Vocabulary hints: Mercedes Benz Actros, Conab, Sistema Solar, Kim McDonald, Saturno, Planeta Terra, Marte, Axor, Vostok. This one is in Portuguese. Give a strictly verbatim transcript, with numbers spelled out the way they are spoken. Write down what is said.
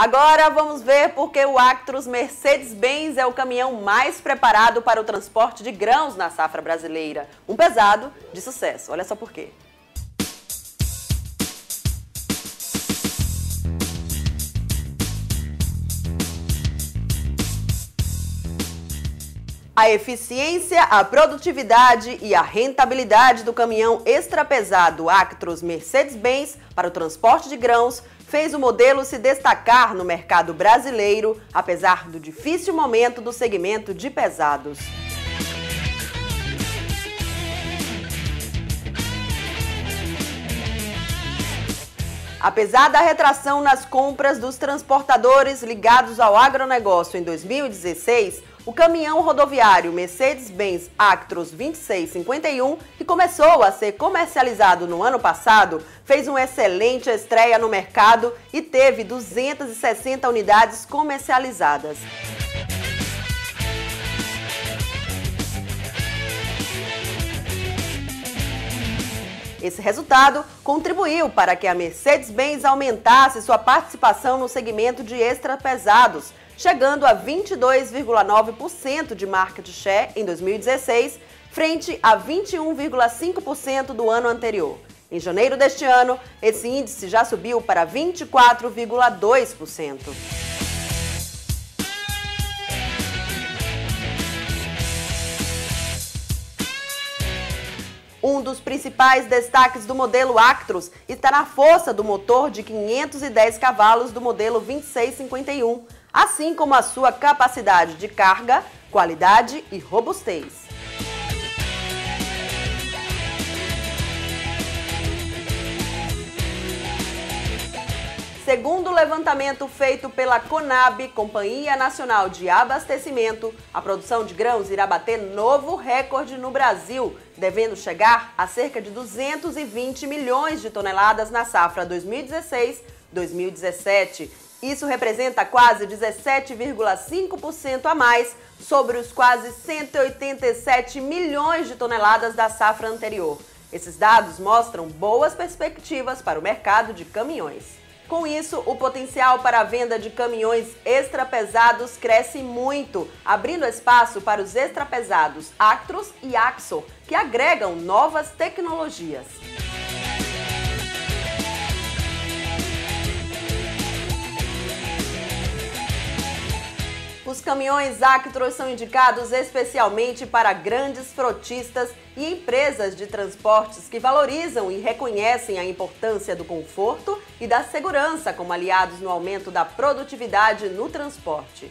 Agora vamos ver porque o Actros Mercedes Benz é o caminhão mais preparado para o transporte de grãos na safra brasileira. Um pesado de sucesso. Olha só por quê. A eficiência, a produtividade e a rentabilidade do caminhão extrapesado Actros Mercedes-Benz para o transporte de grãos fez o modelo se destacar no mercado brasileiro, apesar do difícil momento do segmento de pesados. Apesar da retração nas compras dos transportadores ligados ao agronegócio em dois mil e dezesseis, o caminhão rodoviário Mercedes-Benz Actros vinte e seis cinquenta e um, que começou a ser comercializado no ano passado, fez uma excelente estreia no mercado e teve duzentas e sessenta unidades comercializadas. Esse resultado contribuiu para que a Mercedes-Benz aumentasse sua participação no segmento de extrapesados, chegando a vinte e dois vírgula nove por cento de market share em dois mil e dezesseis, frente a vinte e um vírgula cinco por cento do ano anterior. Em janeiro deste ano, esse índice já subiu para vinte e quatro vírgula dois por cento. Um dos principais destaques do modelo Actros está na força do motor de quinhentos e dez cavalos do modelo vinte e seis cinquenta e um, assim como a sua capacidade de carga, qualidade e robustez. Segundo o levantamento feito pela Conab, Companhia Nacional de Abastecimento, a produção de grãos irá bater novo recorde no Brasil, devendo chegar a cerca de duzentos e vinte milhões de toneladas na safra dois mil e dezesseis dois mil e dezessete. Isso representa quase dezessete vírgula cinco por cento a mais sobre os quase cento e oitenta e sete milhões de toneladas da safra anterior. Esses dados mostram boas perspectivas para o mercado de caminhões. Com isso, o potencial para a venda de caminhões extrapesados cresce muito, abrindo espaço para os extrapesados Actros e Axor, que agregam novas tecnologias. Os caminhões Actros são indicados especialmente para grandes frotistas e empresas de transportes que valorizam e reconhecem a importância do conforto e da segurança como aliados no aumento da produtividade no transporte.